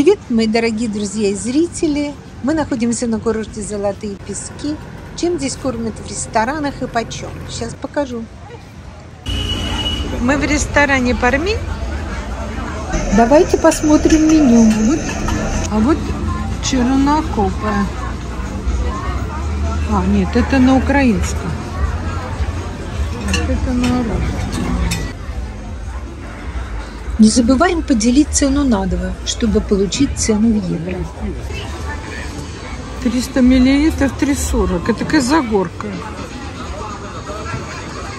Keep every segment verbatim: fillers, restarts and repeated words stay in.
Привет, мои дорогие друзья и зрители! Мы находимся на курорте Золотые Пески. Чем здесь кормят в ресторанах и почем? Сейчас покажу. Мы в ресторане Парми. Давайте посмотрим меню. Вот. А вот чернокопа. А, нет, это на украинском. Вот это на русском. Не забываем поделить цену на два, чтобы получить цену в евро. триста миллилитров три сорок. Это такая загорка.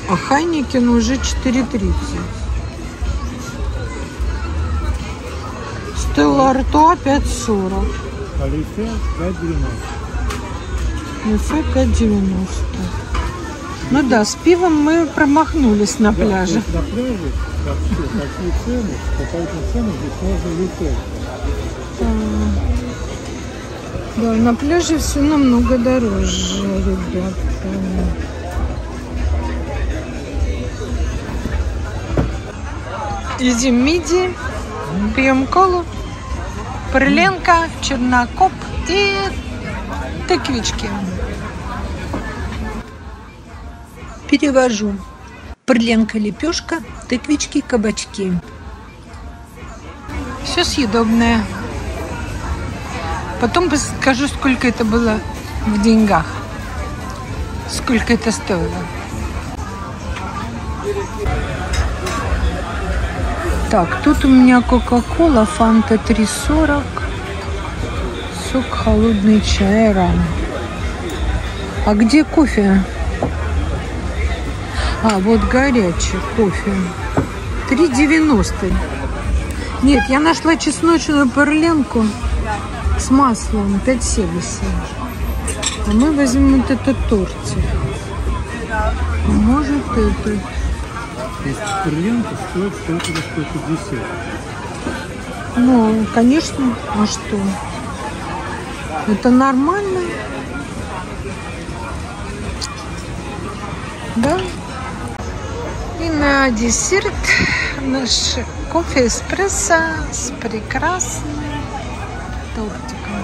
А Хайнекен уже четыре тридцать. Стелларто пять сорок. Лифе пять девяносто. Лифе пять девяносто. Ну да, с пивом мы промахнулись на пляже. На пляже вообще такие цены, что по этим ценам здесь можно лететь. Да. Да, на пляже все намного дороже, ребята. Едим мидии, пьем колу, пырленка, чернокоп и тыквички. Перевожу. Пырленка, лепешка, тыквички, кабачки. Все съедобное. Потом скажу, сколько это было в деньгах. Сколько это стоило. Так, тут у меня Кока-Кола, Фанта три сорок, сок холодный, чай, рам. А где кофе? А, вот горячий кофе. три девяносто. Нет, я нашла чесночную пырленку с маслом. пять семьдесят. А мы возьмем вот этот тортик. А может, это... Пырленка стоит сто пятьдесят. Ну, конечно. А что? Это нормально? Да? И на десерт наш кофе эспрессо с прекрасным тортиком.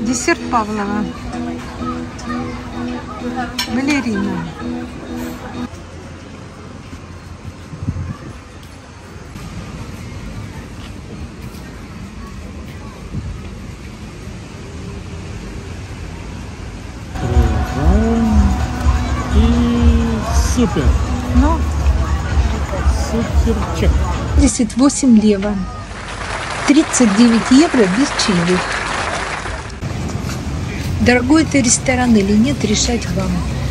Десерт Павлова. Малерина. И супер. Ну, суперчек. десять восемь лева. тридцать девять евро без чаевых. Дорогой это ресторан или нет, решать вам.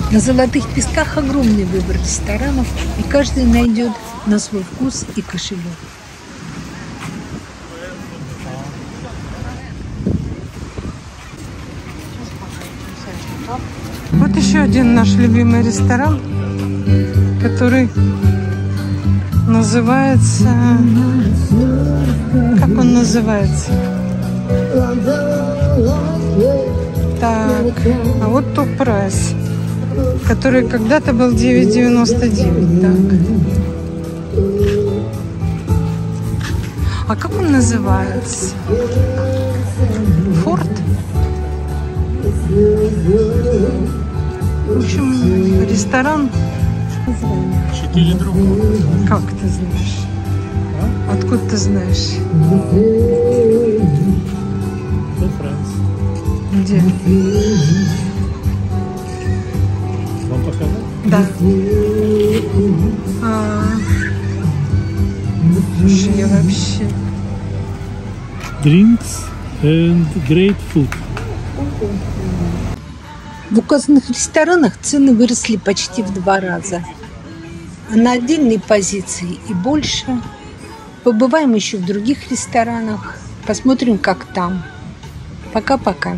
На Золотых Песках огромный выбор ресторанов, и каждый найдет на свой вкус и кошелек. Вот еще один наш любимый ресторан, который называется... Как он называется? Так, а вот топ-прайс, который когда-то был девять девяносто девять. Так. А как он называется? Форт? В общем, ресторан... Четыре друга. Как ты знаешь? А? Откуда ты знаешь? Во Франции. Где? Вам показал? Да. А -а -а. Слушай, я вообще. Drinks and great food. В указанных ресторанах цены выросли почти в два раза. А на отдельные позиции и больше. Побываем еще в других ресторанах. Посмотрим, как там. Пока-пока.